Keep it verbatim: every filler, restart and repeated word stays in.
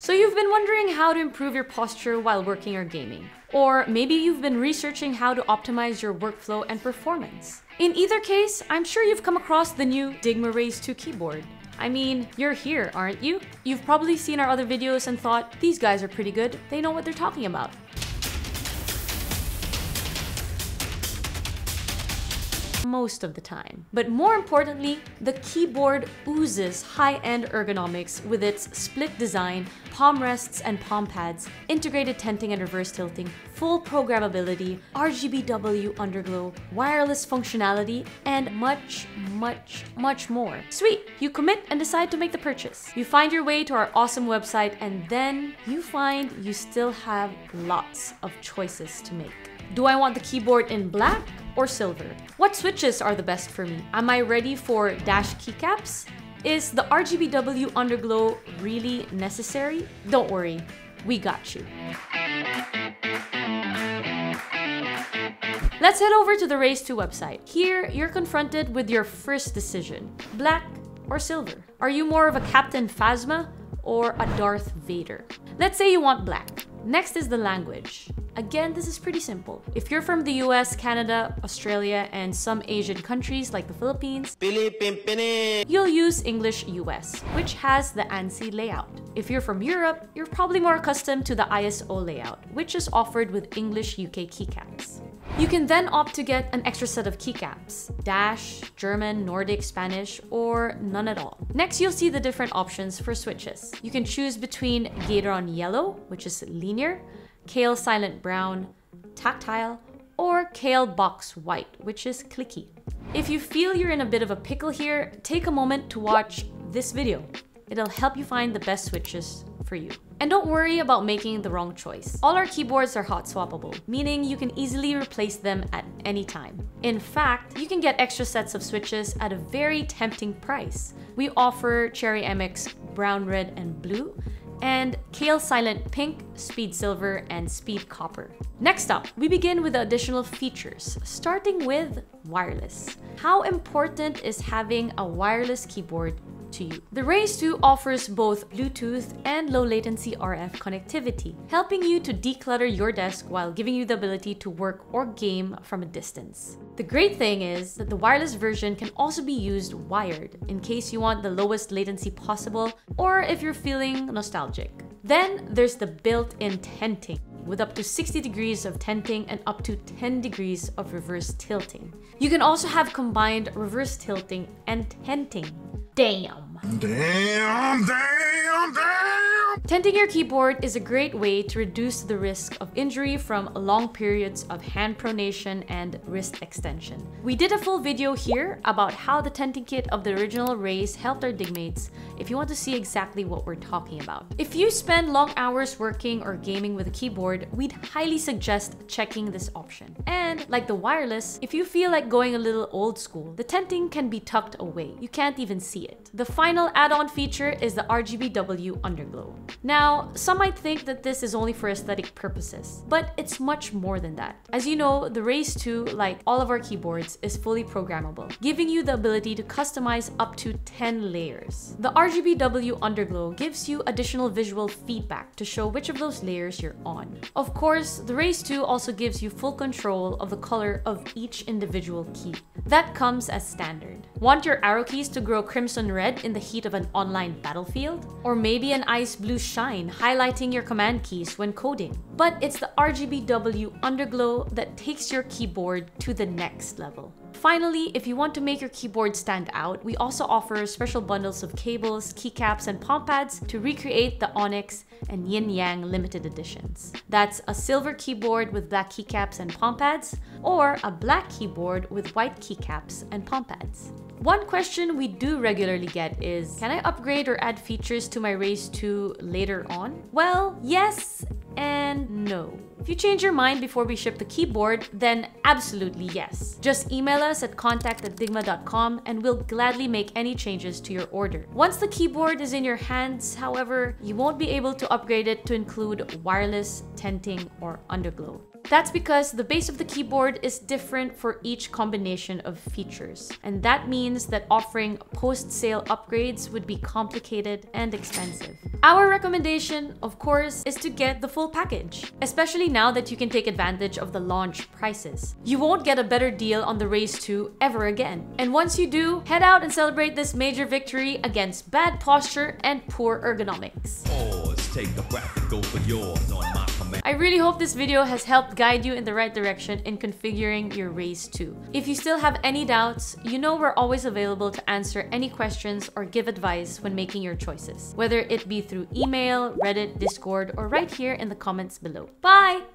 So you've been wondering how to improve your posture while working or gaming. Or maybe you've been researching how to optimize your workflow and performance. In either case, I'm sure you've come across the new Dygma Raise two keyboard. I mean, you're here, aren't you? You've probably seen our other videos and thought, these guys are pretty good, they know what they're talking about. Most of the time. But more importantly, the keyboard oozes high-end ergonomics with its split design, palm rests and palm pads, integrated tenting and reverse tilting, full programmability, R G B W underglow, wireless functionality, and much, much, much more. Sweet! You commit and decide to make the purchase. You find your way to our awesome website, and then you find you still have lots of choices to make. Do I want the keyboard in black or silver? What switches are the best for me? Am I ready for dash keycaps? Is the R G B W underglow really necessary? Don't worry, we got you. Let's head over to the Raise two website. Here, you're confronted with your first decision, black or silver. Are you more of a Captain Phasma or a Darth Vader? Let's say you want black. Next is the language. Again, this is pretty simple. If you're from the U S, Canada, Australia, and some Asian countries like the Philippines, you'll use English U S, which has the ANSI layout. If you're from Europe, you're probably more accustomed to the I S O layout, which is offered with English U K keycaps. You can then opt to get an extra set of keycaps, dash, German, Nordic, Spanish, or none at all. Next, you'll see the different options for switches. You can choose between Gateron Yellow, which is linear, Kailh Silent Brown, tactile, or Kailh Box White, which is clicky. If you feel you're in a bit of a pickle here, take a moment to watch this video. It'll help you find the best switches for you. And don't worry about making the wrong choice. All our keyboards are hot swappable, meaning you can easily replace them at any time. In fact, you can get extra sets of switches at a very tempting price. We offer Cherry M X Brown, Red, and Blue, and Kailh Silent Pink, Speed Silver, and Speed Copper. Next up, we begin with the additional features, starting with wireless. How important is having a wireless keyboard to you? The Raise two offers both Bluetooth and low latency R F connectivity, helping you to declutter your desk while giving you the ability to work or game from a distance. The great thing is that the wireless version can also be used wired in case you want the lowest latency possible or if you're feeling nostalgic. Then there's the built-in tenting, with up to sixty degrees of tenting and up to ten degrees of reverse tilting. You can also have combined reverse tilting and tenting. Damn. Damn, damn, damn! Tenting your keyboard is a great way to reduce the risk of injury from long periods of hand pronation and wrist extension. We did a full video here about how the tenting kit of the original Raise helped our digmates if you want to see exactly what we're talking about. If you spend long hours working or gaming with a keyboard, we'd highly suggest checking this option. And like the wireless, if you feel like going a little old school, the tenting can be tucked away. You can't even see it. The final add-on feature is the R G B W underglow. Now, some might think that this is only for aesthetic purposes, but it's much more than that. As you know, the Raise two, like all of our keyboards, is fully programmable, giving you the ability to customize up to ten layers. The R G B W underglow gives you additional visual feedback to show which of those layers you're on. Of course, the Raise two also gives you full control of the color of each individual key. That comes as standard. Want your arrow keys to grow crimson red in the heat of an online battlefield? Or maybe an ice blue shine highlighting your command keys when coding? But it's the R G B W underglow that takes your keyboard to the next level. Finally, if you want to make your keyboard stand out, we also offer special bundles of cables, keycaps, and palm pads to recreate the Onyx and Yin Yang limited editions. That's a silver keyboard with black keycaps and palm pads, or a black keyboard with white keycaps and palm pads. One question we do regularly get is, can I upgrade or add features to my Raise two later on? Well, yes and no. If you change your mind before we ship the keyboard, then absolutely yes. Just email us at contact at digma dot com and we'll gladly make any changes to your order. Once the keyboard is in your hands, however, you won't be able to upgrade it to include wireless, tenting, or underglow. That's because the base of the keyboard is different for each combination of features. And that means that offering post-sale upgrades would be complicated and expensive. Our recommendation, of course, is to get the full package, especially now that you can take advantage of the launch prices. You won't get a better deal on the Raise two ever again. And once you do, head out and celebrate this major victory against bad posture and poor ergonomics. Oh, let's take the breath and go for yours on my command. I really hope this video has helped guide you in the right direction in configuring your Raise two. If you still have any doubts, you know we're always available to answer any questions or give advice when making your choices, whether it be through email, Reddit, Discord, or right here in the comments below. Bye!